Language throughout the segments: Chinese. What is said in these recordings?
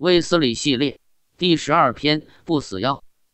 卫斯理系列第12篇《不死药》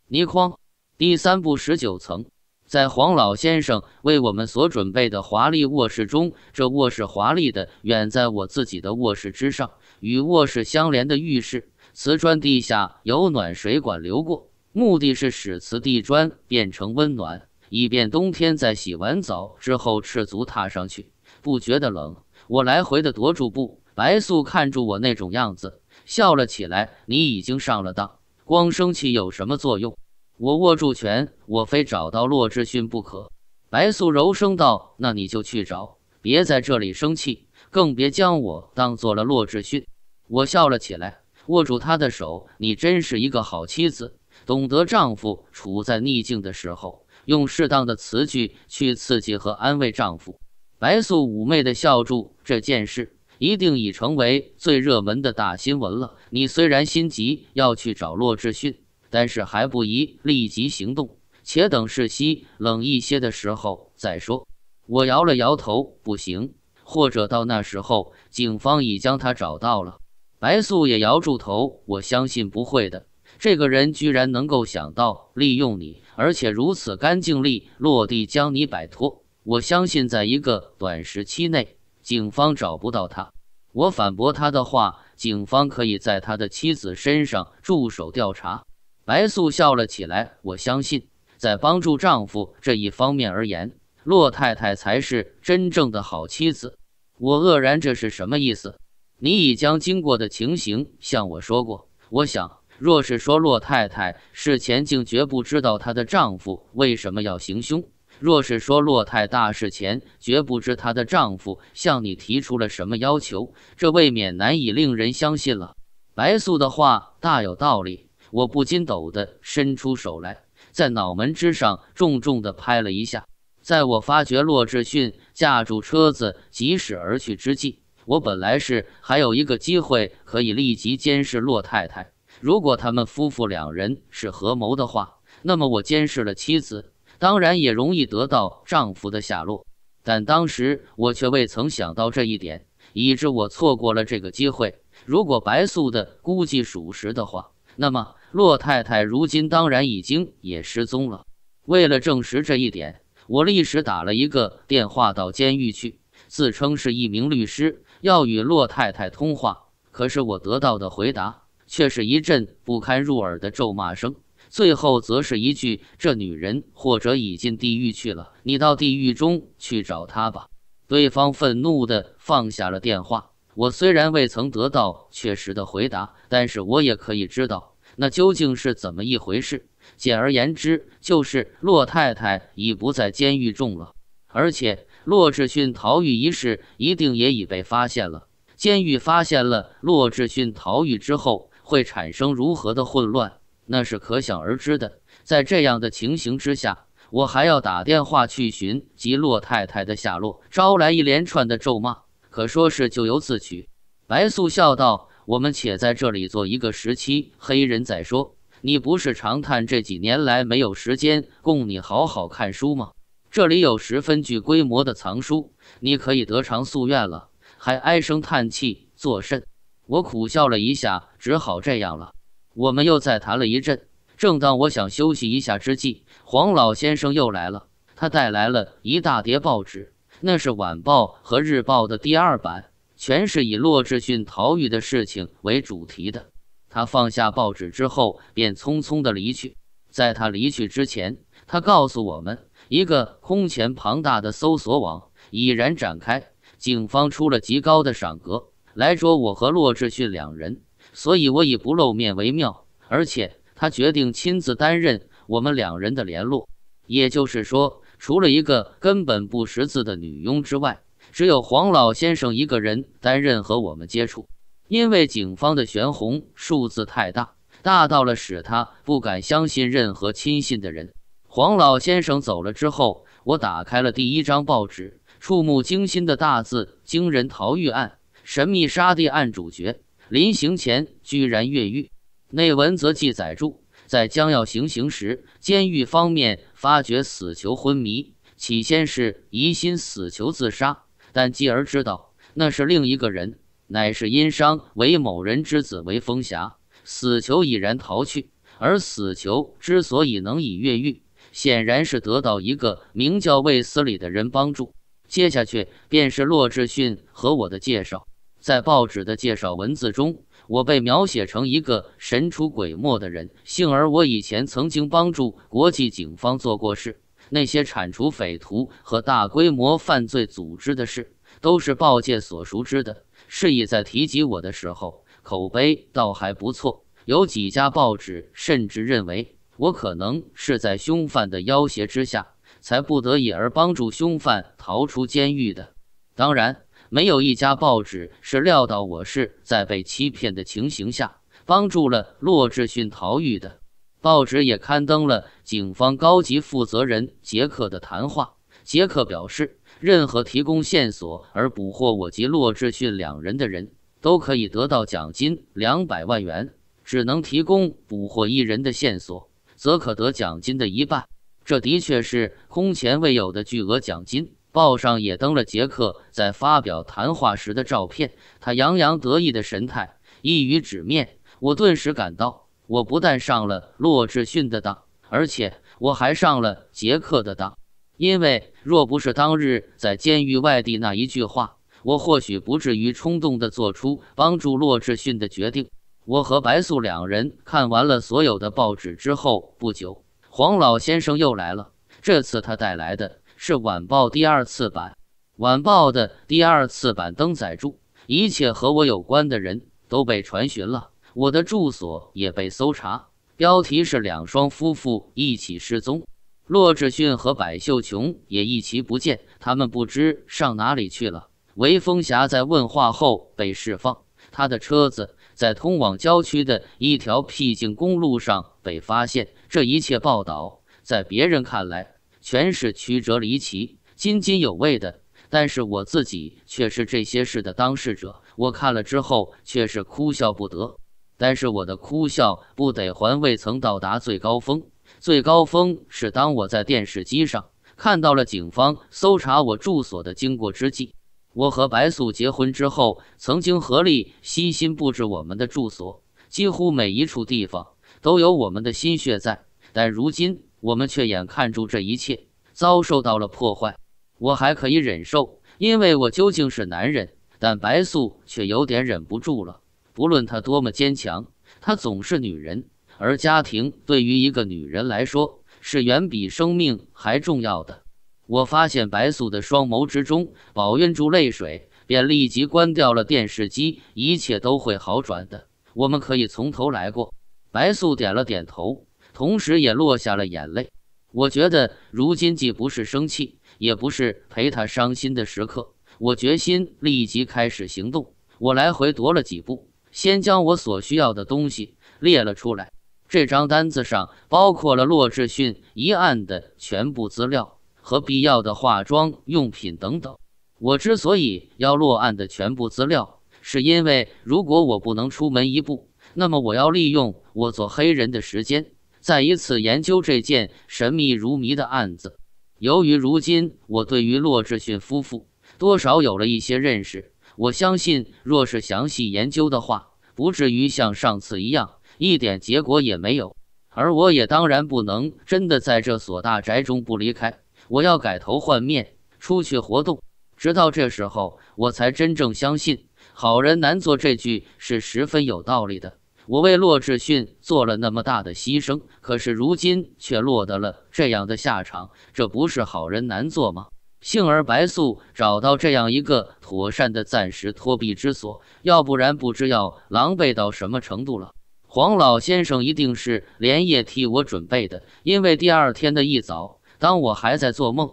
倪匡第3部19层，在黄老先生为我们所准备的华丽卧室中，这卧室华丽的远在我自己的卧室之上。与卧室相连的浴室，瓷砖地下有暖水管流过，目的是使瓷地砖变成温暖，以便冬天在洗完澡之后赤足踏上去，不觉得冷。我来回的踱住步，白素看住我那种样子，笑了起来。你已经上了当，光生气有什么作用？我握住拳，我非找到骆志勋不可。白素柔声道：“那你就去找，别在这里生气，更别将我当做了骆志勋。”我笑了起来，握住他的手：“你真是一个好妻子，懂得丈夫处在逆境的时候，用适当的词句去刺激和安慰丈夫。”白素妩媚的笑住：“这件事一定已成为最热门的大新闻了。你虽然心急要去找骆志勋，但是还不宜立即行动，且等世息冷一些的时候再说。”我摇了摇头，不行，或者到那时候警方已将他找到了。白素也摇住头，我相信不会的，这个人居然能够想到利用你，而且如此干净利落地将你摆脱。我相信在一个短时期内警方找不到他。我反驳他的话，警方可以在他的妻子身上驻手调查。白素笑了起来，我相信在帮助丈夫这一方面而言，骆太太才是真正的好妻子。我愕然，这是什么意思？你已将经过的情形向我说过，我想若是说骆太太事前竟绝不知道她的丈夫为什么要行凶，若是说骆太大事前绝不知她的丈夫向你提出了什么要求，这未免难以令人相信了。白素的话大有道理，我不禁抖地伸出手来，在脑门之上重重地拍了一下。在我发觉骆志勋驾住车子疾驶而去之际，我本来是还有一个机会可以立即监视骆太太。如果他们夫妇两人是合谋的话，那么我监视了妻子，当然也容易得到丈夫的下落。但当时我却未曾想到这一点，以致我错过了这个机会。如果白素的估计属实的话，那么骆太太如今当然已经也失踪了。为了证实这一点，我立时打了一个电话到监狱去，自称是一名律师，要与骆太太通话。可是我得到的回答却是一阵不堪入耳的咒骂声，最后则是一句：“这女人或者已进地狱去了，你到地狱中去找她吧。”对方愤怒地放下了电话。我虽然未曾得到确实的回答，但是我也可以知道那究竟是怎么一回事。简而言之，就是骆太太已不在监狱中了，而且骆志勋逃狱一事一定也已被发现了。监狱发现了骆志勋逃狱之后会产生如何的混乱，那是可想而知的。在这样的情形之下，我还要打电话去寻及骆太太的下落，招来一连串的咒骂，可说是咎由自取。白素笑道：“我们且在这里做一个时期黑人再说。你不是长叹这几年来没有时间供你好好看书吗？这里有10分具规模的藏书，你可以得偿夙愿了，还唉声叹气作甚？”我苦笑了一下，只好这样了。我们又再谈了一阵。正当我想休息一下之际，黄老先生又来了，他带来了一大叠报纸。那是晚报和日报的第2版，全是以骆志勋逃狱的事情为主题的。他放下报纸之后便匆匆地离去。在他离去之前，他告诉我们，一个空前庞大的搜索网已然展开，警方出了极高的赏格来捉我和骆志勋两人，所以我以不露面为妙，而且他决定亲自担任我们两人的联络。也就是说，除了一个根本不识字的女佣之外，只有黄老先生一个人担任和我们接触。因为警方的悬红数字太大，大到了使他不敢相信任何亲信的人。黄老先生走了之后，我打开了第1张报纸，触目惊心的大字：“惊人逃狱案，神秘杀地案主角临刑前居然越狱。”内文则记载住，在将要行刑时，监狱方面发觉死囚昏迷，起先是疑心死囚自杀，但继而知道那是另一个人，乃是殷商为某人之子为封瑕，死囚已然逃去。而死囚之所以能以越狱，显然是得到一个名叫卫斯理的人帮助。接下去便是骆志训和我的介绍。在报纸的介绍文字中，我被描写成一个神出鬼没的人。幸而我以前曾经帮助国际警方做过事，那些铲除匪徒和大规模犯罪组织的事，都是报界所熟知的。是以在提及我的时候，口碑倒还不错。有几家报纸甚至认为我可能是在凶犯的要挟之下，才不得已而帮助凶犯逃出监狱的。当然，没有一家报纸是料到我是在被欺骗的情形下帮助了骆志训逃狱的。报纸也刊登了警方高级负责人杰克的谈话。杰克表示，任何提供线索而捕获我及骆志训两人的人都可以得到奖金200万元，只能提供捕获一人的线索，则可得奖金的一半。这的确是空前未有的巨额奖金。报上也登了杰克在发表谈话时的照片，他洋洋得意的神态一语纸面。我顿时感到，我不但上了骆志训的当，而且我还上了杰克的当。因为若不是当日在监狱外地那一句话，我或许不至于冲动地做出帮助骆志训的决定。我和白素两人看完了所有的报纸之后不久，黄老先生又来了。这次他带来的是晚报第二次版。晚报的第二次版登载住一切和我有关的人都被传询了，我的住所也被搜查。标题是两双夫妇一起失踪，骆志训和柏秀琼也一起不见，他们不知上哪里去了。韦风霞在问话后被释放，他的车子在通往郊区的一条僻静公路上被发现。这一切报道在别人看来全是曲折离奇、津津有味的，但是我自己却是这些事的当事者。我看了之后却是哭笑不得，但是我的哭笑不得还未曾到达最高峰。最高峰是当我在电视机上看到了警方搜查我住所的经过之际。我和白素结婚之后，曾经合力悉心布置我们的住所，几乎每一处地方都有我们的心血在，但如今我们却眼看住这一切遭受到了破坏。我还可以忍受，因为我究竟是男人，但白素却有点忍不住了。不论她多么坚强，她总是女人，而家庭对于一个女人来说是远比生命还重要的。我发现白素的双眸之中饱蕴住泪水，便立即关掉了电视机。一切都会好转的，我们可以从头来过。白素点了点头，同时也落下了眼泪。我觉得如今既不是生气，也不是陪他伤心的时刻。我决心立即开始行动。我来回踱了几步，先将我所需要的东西列了出来。这张单子上包括了骆志训一案的全部资料和必要的化妆用品等等。我之所以要落案的全部资料，是因为如果我不能出门一步，那么我要利用我做黑人的时间，再一次研究这件神秘如谜的案子。由于如今我对于骆志训夫妇多少有了一些认识，我相信若是详细研究的话，不至于像上次一样一点结果也没有。而我也当然不能真的在这所大宅中不离开，我要改头换面出去活动。直到这时候我才真正相信好人难做这句是十分有道理的。我为骆志训做了那么大的牺牲，可是如今却落得了这样的下场，这不是好人难做吗？幸而白素找到这样一个妥善的暂时托庇之所，要不然不知要狼狈到什么程度了。黄老先生一定是连夜替我准备的，因为第二天的一早，当我还在做梦，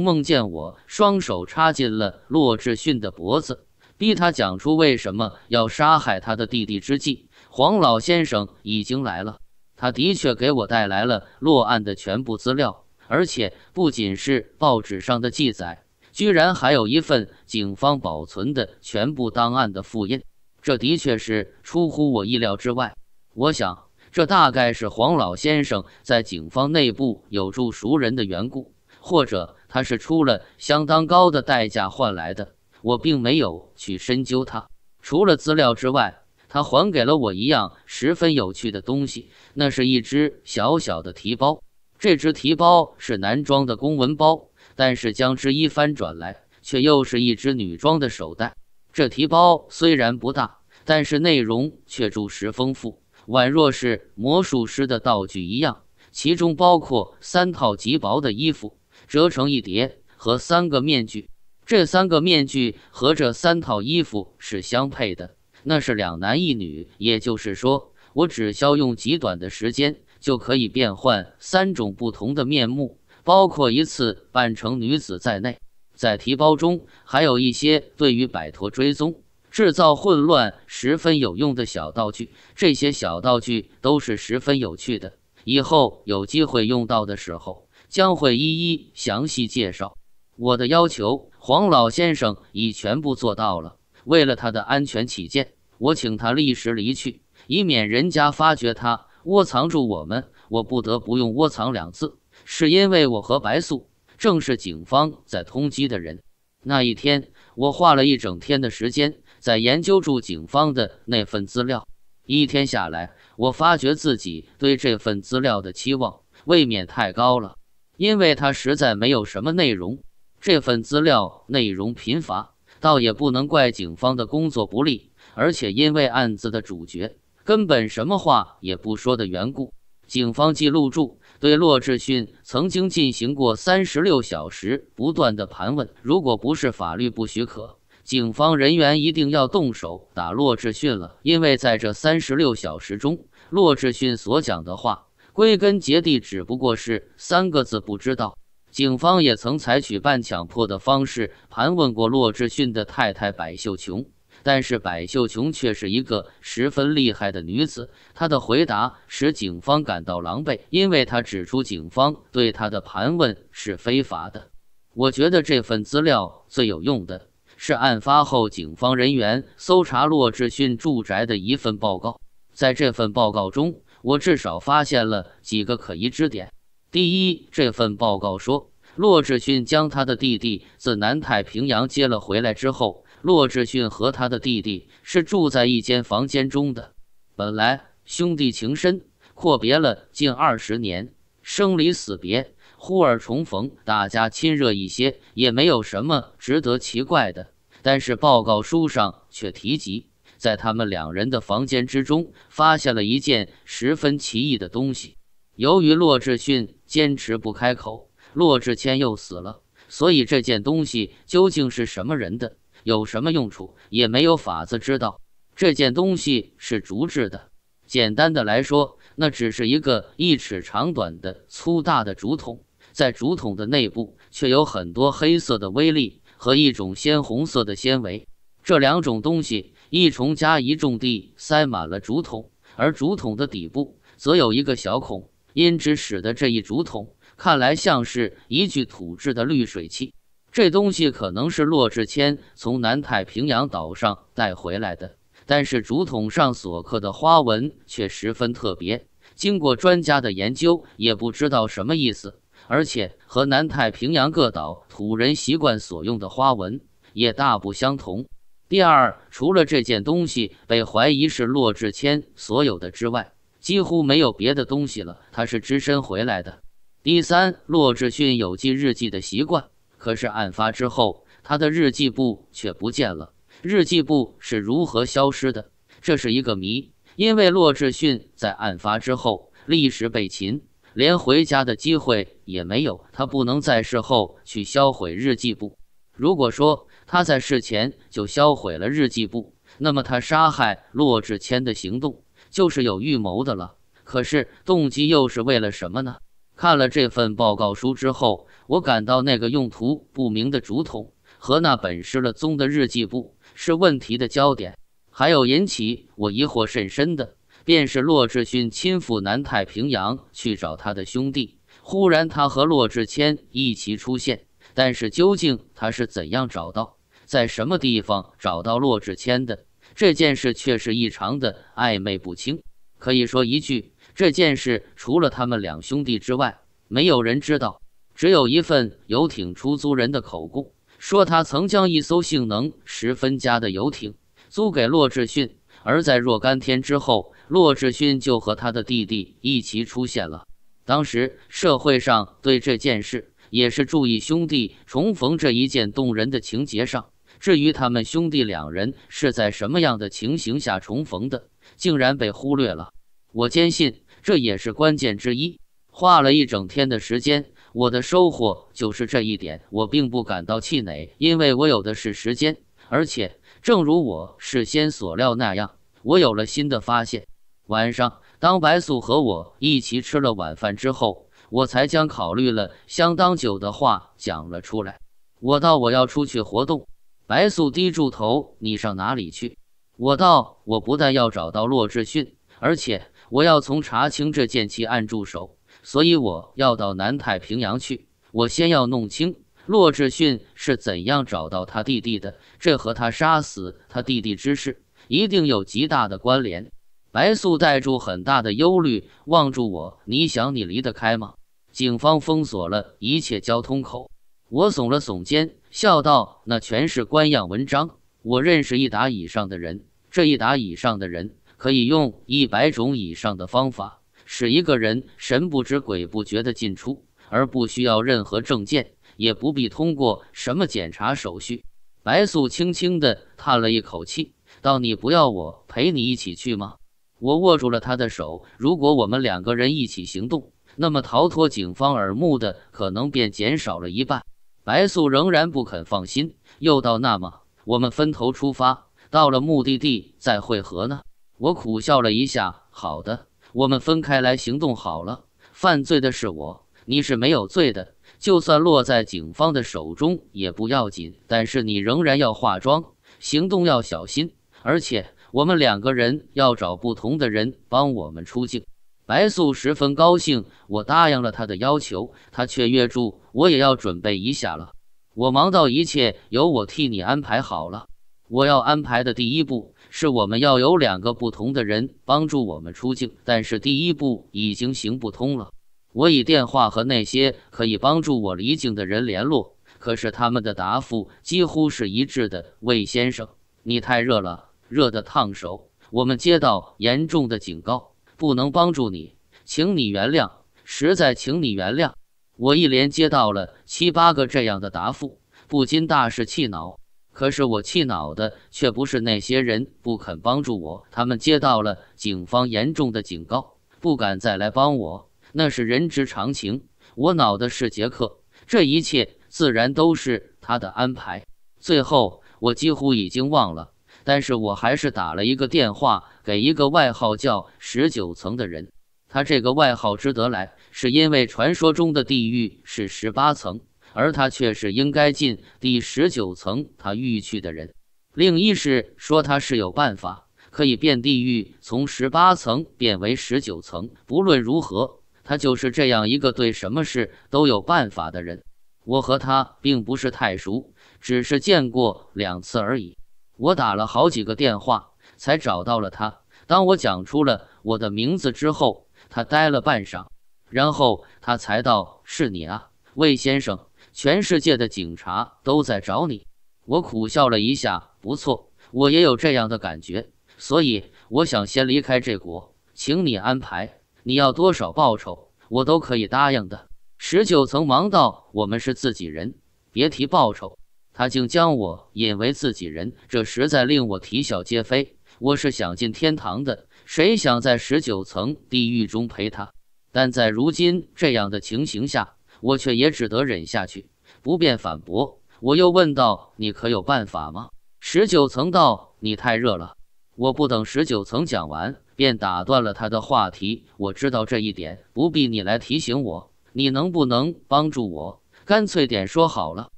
梦见我双手插进了骆志训的脖子，逼他讲出为什么要杀害他的弟弟之际，黄老先生已经来了。他的确给我带来了落案的全部资料，而且不仅是报纸上的记载，居然还有一份警方保存的全部档案的复印。这的确是出乎我意料之外。我想这大概是黄老先生在警方内部有助熟人的缘故，或者他是出了相当高的代价换来的，我并没有去深究他。除了资料之外，他还给了我一样十分有趣的东西，那是一只小小的提包。这只提包是男装的公文包，但是将之一翻转来，却又是一只女装的手袋。这提包虽然不大，但是内容却着实丰富，宛若是魔术师的道具一样。其中包括三套极薄的衣服折成一叠和三个面具。这三个面具和这三套衣服是相配的，那是两男一女，也就是说，我只需要用极短的时间就可以变换三种不同的面目，包括一次扮成女子在内。在提包中还有一些对于摆脱追踪、制造混乱十分有用的小道具，这些小道具都是十分有趣的，以后有机会用到的时候将会一一详细介绍。我的要求，黄老先生已全部做到了。为了他的安全起见，我请他立时离去，以免人家发觉他窝藏住我们。我不得不用窝藏两字，是因为我和白素正是警方在通缉的人。那一天，我花了一整天的时间在研究住警方的那份资料。一天下来，我发觉自己对这份资料的期望未免太高了，因为它实在没有什么内容。这份资料内容贫乏，倒也不能怪警方的工作不力，而且因为案子的主角根本什么话也不说的缘故，警方记录住对骆志勋曾经进行过36小时不断的盘问。如果不是法律不许可，警方人员一定要动手打骆志勋了，因为在这36小时中，骆志勋所讲的话归根结底只不过是三个字：不知道。警方也曾采取半强迫的方式盘问过骆志勋的太太柏秀琼，但是柏秀琼却是一个十分厉害的女子，她的回答使警方感到狼狈，因为她指出警方对她的盘问是非法的。我觉得这份资料最有用的是案发后警方人员搜查骆志勋住宅的一份报告。在这份报告中，我至少发现了几个可疑之点。第一，这份报告说，骆志勋将他的弟弟自南太平洋接了回来之后，骆志勋和他的弟弟是住在一间房间中的。本来兄弟情深，阔别了近20年，生离死别，忽而重逢，大家亲热一些，也没有什么值得奇怪的。但是报告书上却提及，在他们两人的房间之中发现了一件十分奇异的东西。由于骆志勋坚持不开口，骆志谦又死了，所以这件东西究竟是什么人的，有什么用处，也没有法子知道。这件东西是竹制的，简单的来说，那只是一个1尺长短的粗大的竹筒，在竹筒的内部却有很多黑色的微粒和一种鲜红色的纤维。这两种东西一重加一重地塞满了竹筒，而竹筒的底部则有一个小孔，因之使得这一竹筒看来像是一具土制的滤水器。这东西可能是骆志谦从南太平洋岛上带回来的，但是竹筒上所刻的花纹却十分特别，经过专家的研究也不知道什么意思，而且和南太平洋各岛土人习惯所用的花纹也大不相同。第二，除了这件东西被怀疑是骆志谦所有的之外，几乎没有别的东西了，他是只身回来的。第三，骆志勋有记日记的习惯，可是案发之后，他的日记簿却不见了。日记簿是如何消失的？这是一个谜，因为骆志勋在案发之后立时被擒，连回家的机会也没有，他不能在事后去销毁日记簿。如果说他在事前就销毁了日记簿，那么他杀害骆志谦的行动就是有预谋的了。可是动机又是为了什么呢？看了这份报告书之后，我感到那个用途不明的竹筒和那本失了踪的日记簿是问题的焦点。还有引起我疑惑甚深的，便是骆志勋亲赴南太平洋去找他的兄弟，忽然他和骆志谦一起出现，但是究竟他是怎样找到，在什么地方找到骆志谦的，这件事却是异常的暧昧不清。可以说一句，这件事除了他们两兄弟之外，没有人知道。只有一份游艇出租人的口供，说他曾将一艘性能10分佳的游艇租给骆志训。而在若干天之后，骆志训就和他的弟弟一起出现了。当时社会上对这件事也是注意兄弟重逢这一件动人的情节上。至于他们兄弟两人是在什么样的情形下重逢的，竟然被忽略了。我坚信这也是关键之一。花了一整天的时间，我的收获就是这一点。我并不感到气馁，因为我有的是时间，而且正如我事先所料那样，我有了新的发现。晚上，当白素和我一起吃了晚饭之后，我才将考虑了相当久的话讲了出来。我道我要出去活动。白素低住头，你上哪里去？我道我不但要找到骆志训，而且我要从查清这件奇案住手，所以我要到南太平洋去。我先要弄清骆志训是怎样找到他弟弟的，这和他杀死他弟弟之事一定有极大的关联。白素带住很大的忧虑望住我，你想你离得开吗？警方封锁了一切交通口。我耸了耸肩，笑道，那全是官样文章。我认识一打以上的人，这一打以上的人可以用100种以上的方法使一个人神不知鬼不觉的进出，而不需要任何证件，也不必通过什么检查手续。白素轻轻地叹了一口气，道，你不要我陪你一起去吗？我握住了他的手，如果我们两个人一起行动，那么逃脱警方耳目的可能便减少了一半。白素仍然不肯放心，又道，那么我们分头出发，到了目的地再会合呢？我苦笑了一下，好的，我们分开来行动好了。犯罪的是我，你是没有罪的，就算落在警方的手中也不要紧，但是你仍然要化妆，行动要小心，而且我们两个人要找不同的人帮我们出境。白素十分高兴，我答应了他的要求，他却约住我也要准备一下了。我忙到一切由我替你安排好了。我要安排的第一步是我们要有两个不同的人帮助我们出境，但是第一步已经行不通了。我以电话和那些可以帮助我离境的人联络，可是他们的答复几乎是一致的，魏先生，你太热了，热得烫手，我们接到严重的警告，不能帮助你，请你原谅，实在请你原谅。我一连接到了7、8个这样的答复，不禁大是气恼。可是我气恼的却不是那些人不肯帮助我，他们接到了警方严重的警告，不敢再来帮我，那是人之常情。我恼的是杰克，这一切自然都是他的安排。最后我几乎已经忘了，但是我还是打了一个电话给一个外号叫19层的人。他这个外号之得来，是因为传说中的地狱是18层，而他却是应该进第19层他狱去的人。另一是说他是有办法可以变地狱从18层变为19层，不论如何他就是这样一个对什么事都有办法的人。我和他并不是太熟，只是见过2次而已。我打了好几个电话才找到了他，当我讲出了我的名字之后，他呆了半晌，然后他才道，是你啊，魏先生，全世界的警察都在找你。我苦笑了一下，不错，我也有这样的感觉，所以我想先离开这国，请你安排，你要多少报酬我都可以答应的。19层忙道，我们是自己人，别提报酬。他竟将我引为自己人，这实在令我啼笑皆非。我是想进天堂的，谁想在19层地狱中陪他？但在如今这样的情形下，我却也只得忍下去，不便反驳。我又问道，你可有办法吗？19层道，你太热了。我不等19层讲完，便打断了他的话题。我知道这一点，不必你来提醒我，你能不能帮助我？干脆点说好了。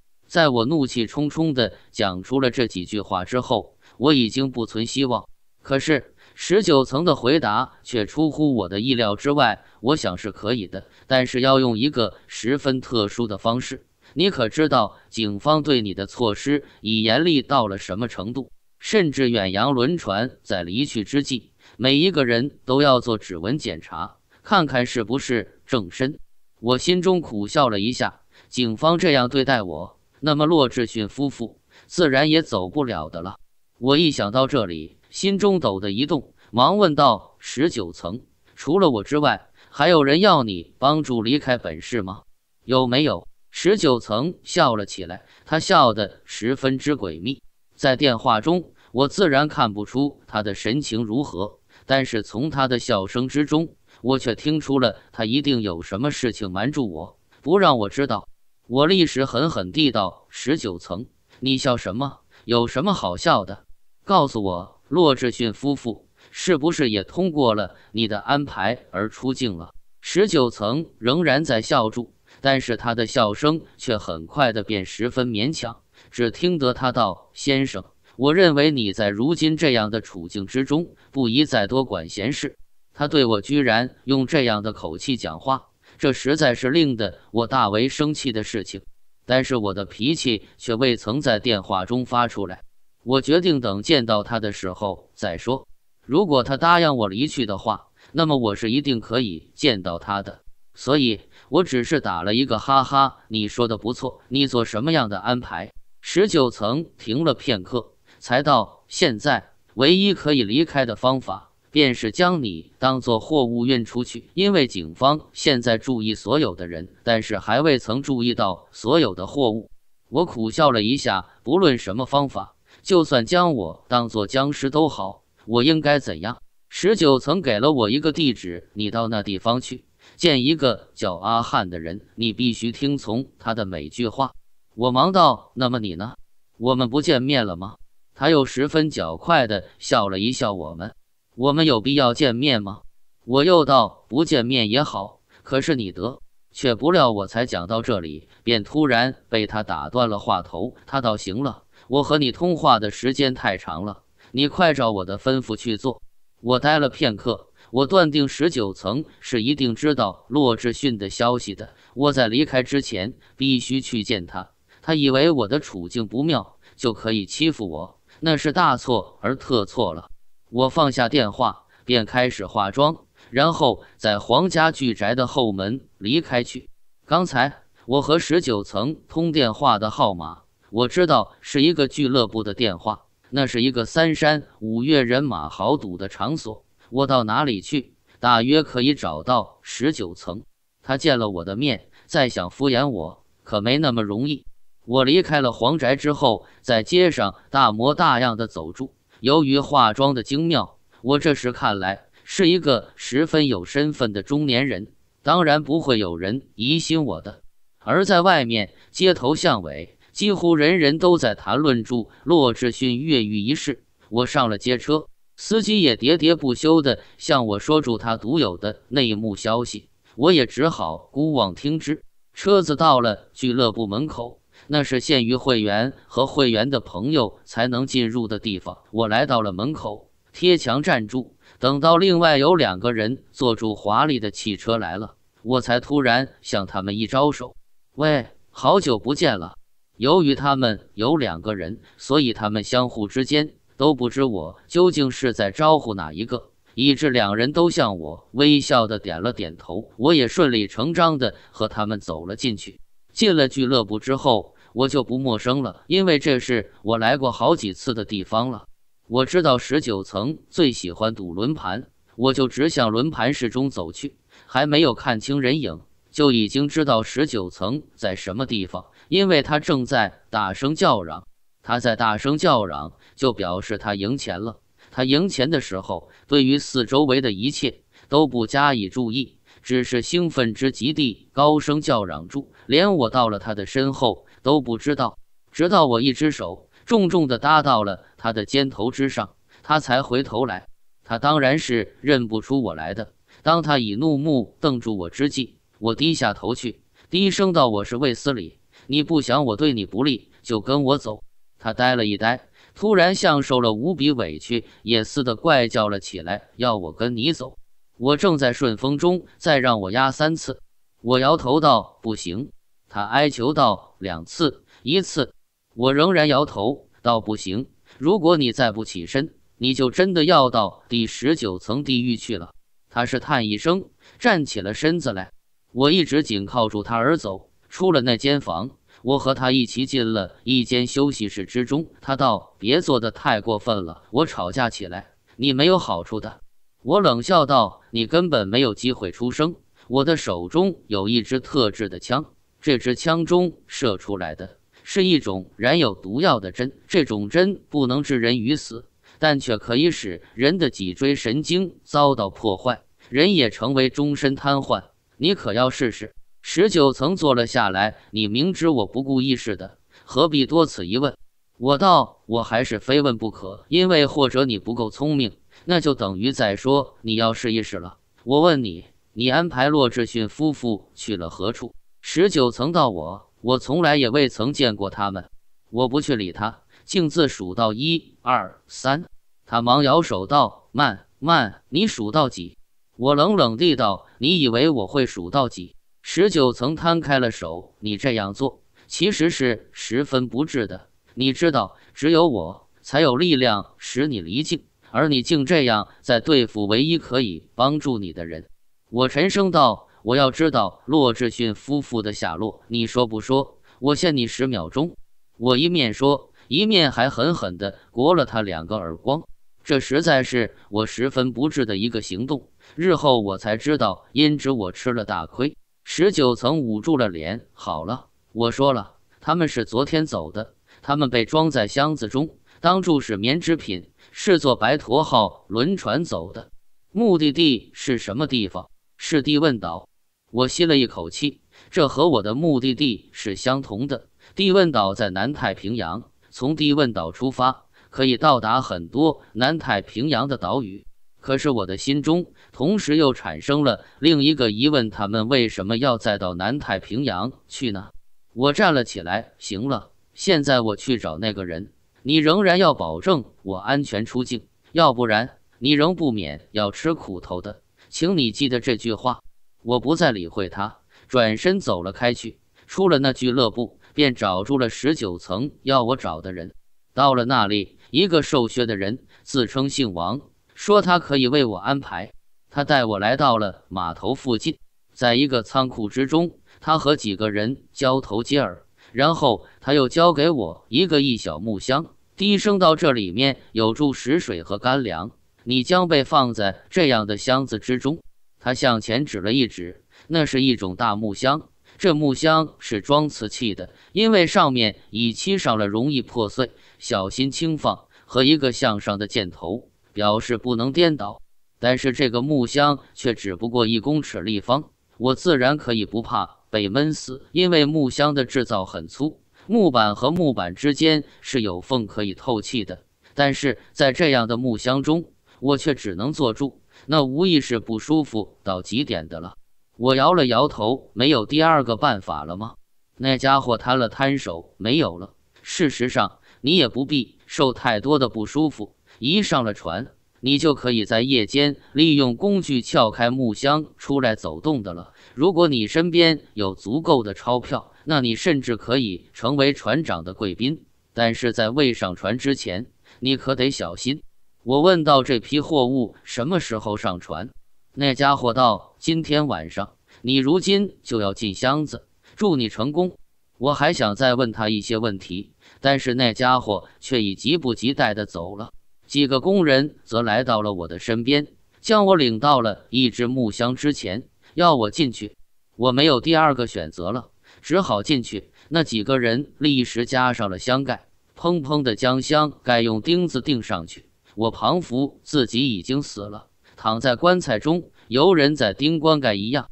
在我怒气冲冲地讲出了这几句话之后，我已经不存希望。可是19层的回答却出乎我的意料之外。我想是可以的，但是要用一个十分特殊的方式。你可知道警方对你的措施已严厉到了什么程度？甚至远洋轮船在离去之际，每一个人都要做指纹检查，看看是不是正身。我心中苦笑了一下，警方这样对待我，那么骆志训夫妇自然也走不了的了。我一想到这里，心中陡地一动，忙问道：“19层，除了我之外，还有人要你帮助离开本市吗？有没有？”19层笑了起来，他笑得十分之诡秘。在电话中，我自然看不出他的神情如何，但是从他的笑声之中，我却听出了他一定有什么事情瞒住我，不让我知道。我立时狠狠地道：“19层，你笑什么？有什么好笑的？告诉我，骆志勋夫妇是不是也通过了你的安排而出境了？”19层仍然在笑住，但是他的笑声却很快的便十分勉强，只听得他道：“先生，我认为你在如今这样的处境之中，不宜再多管闲事。”他对我居然用这样的口气讲话，这实在是令得我大为生气的事情，但是我的脾气却未曾在电话中发出来。我决定等见到他的时候再说，如果他答应我离去的话，那么我是一定可以见到他的。所以我只是打了一个哈哈，你说的不错，你做什么样的安排？19层停了片刻，才道：“现在唯一可以离开的方法，便是将你当作货物运出去，因为警方现在注意所有的人，但是还未曾注意到所有的货物。”我苦笑了一下，不论什么方法，就算将我当作僵尸都好，我应该怎样？19层给了我一个地址，你到那地方去，见一个叫阿汉的人，你必须听从他的每句话。我忙道：“那么你呢？我们不见面了吗？”他又十分狡快地笑了一笑。我们有必要见面吗？我又道：“不见面也好，可是你得。”却不料我才讲到这里，便突然被他打断了话头。他道：“行了，我和你通话的时间太长了，你快照我的吩咐去做。”我呆了片刻，我断定19层是一定知道骆志勋的消息的，我在离开之前必须去见他。他以为我的处境不妙，就可以欺负我，那是大错而特错了。我放下电话，便开始化妆，然后在黄家巨宅的后门离开去。刚才我和19层通电话的号码，我知道是一个俱乐部的电话，那是一个3山5岳人马豪赌的场所。我到哪里去，大约可以找到19层。他见了我的面，再想敷衍我，可没那么容易。我离开了黄宅之后，在街上大模大样的走住。由于化妆的精妙，我这时看来是一个十分有身份的中年人，当然不会有人疑心我的。而在外面街头巷尾，几乎人人都在谈论住骆志勋越狱一事。我上了街车，司机也喋喋不休地向我说住他独有的内幕消息，我也只好姑妄听之。车子到了俱乐部门口，那是限于会员和会员的朋友才能进入的地方。我来到了门口，贴墙站住，等到另外有2个人坐住华丽的汽车来了，我才突然向他们一招手：“喂，好久不见了。”由于他们有2个人，所以他们相互之间都不知我究竟是在招呼哪一个，以致2人都向我微笑地点了点头。我也顺理成章地和他们走了进去。进了俱乐部之后，我就不陌生了，因为这是我来过好几次的地方了。我知道19层最喜欢赌轮盘，我就直向轮盘室中走去。还没有看清人影，就已经知道19层在什么地方，因为他正在大声叫嚷。他在大声叫嚷，就表示他赢钱了。他赢钱的时候，对于四周围的一切都不加以注意，只是兴奋之极地高声叫嚷住，连我到了他的身后都不知道，直到我一只手重重地搭到了他的肩头之上，他才回头来。他当然是认不出我来的。当他以怒目瞪住我之际，我低下头去，低声道：“我是卫斯理，你不想我对你不利，就跟我走。”他呆了一呆，突然像受了无比委屈也似的怪叫了起来：“要我跟你走？我正在顺风中，再让我压3次。”我摇头道：“不行。”他哀求道：“2次，1次。”我仍然摇头道：“不行，如果你再不起身，你就真的要到第19层地狱去了。”他是叹一声，站起了身子来。我一直紧靠住他而走，出了那间房。我和他一起进了一间休息室之中。他道：“别做得太过分了，我吵架起来，你没有好处的。”我冷笑道：“你根本没有机会出声。”我的手中有一支特制的枪，这支枪中射出来的是一种染有毒药的针，这种针不能致人于死，但却可以使人的脊椎神经遭到破坏，人也成为终身瘫痪。你可要试试？ 19层坐了下来，你明知我不故意似的，何必多此一问？我道，我还是非问不可，因为或者你不够聪明，那就等于再说你要试一试了。我问你，你安排洛志逊夫妇去了何处？ 19层道我从来也未曾见过他们。我不去理他，径自数到 1、2、3。他忙摇手道：“慢慢，你数到几？”我冷冷地道：“你以为我会数到几？” 19层摊开了手，你这样做其实是十分不智的。你知道，只有我才有力量使你离境，而你竟这样在对付唯一可以帮助你的人。我沉声道：“我要知道洛志逊夫妇的下落，你说不说？我限你10秒钟。”我一面说，一面还狠狠地掴了他2个耳光。这实在是我十分不智的一个行动。日后我才知道，因此我吃了大亏。 19层捂住了脸。好了，我说了，他们是昨天走的，他们被装在箱子中，当注是棉制品，是坐白驼号轮船走的。目的地是什么地方？是帝汶岛。我吸了一口气，这和我的目的地是相同的。帝汶岛在南太平洋，从帝汶岛出发，可以到达很多南太平洋的岛屿。 可是我的心中，同时又产生了另一个疑问：他们为什么要再到南太平洋去呢？我站了起来。行了，现在我去找那个人。你仍然要保证我安全出境，要不然你仍不免要吃苦头的。请你记得这句话。我不再理会他，转身走了开去。出了那俱乐部，便找住了19层要我找的人。到了那里，一个瘦削的人自称姓王。 说他可以为我安排，他带我来到了码头附近，在一个仓库之中，他和几个人交头接耳，然后他又交给我一小木箱，低声道：“这里面有注食水和干粮，你将被放在这样的箱子之中。”他向前指了一指，那是一种大木箱，这木箱是装瓷器的，因为上面已漆上了容易破碎、小心轻放和一个向上的箭头。 表示不能颠倒，但是这个木箱却只不过1公尺立方，我自然可以不怕被闷死，因为木箱的制造很粗，木板和木板之间是有缝可以透气的。但是在这样的木箱中，我却只能坐住，那无疑是不舒服到极点的了。我摇了摇头，没有第二个办法了吗？那家伙摊了摊手，没有了。事实上，你也不必受太多的不舒服。 一上了船，你就可以在夜间利用工具撬开木箱出来走动的了。如果你身边有足够的钞票，那你甚至可以成为船长的贵宾。但是在未上船之前，你可得小心。我问到这批货物什么时候上船？那家伙道：“今天晚上。你如今就要进箱子，祝你成功。”我还想再问他一些问题，但是那家伙却已急不及待地走了。 几个工人则来到了我的身边，将我领到了一只木箱之前，要我进去。我没有第二个选择了，只好进去。那几个人立时加上了箱盖，砰砰地将箱盖用钉子钉上去。我仿佛自己已经死了，躺在棺材中，犹人在钉棺盖一样。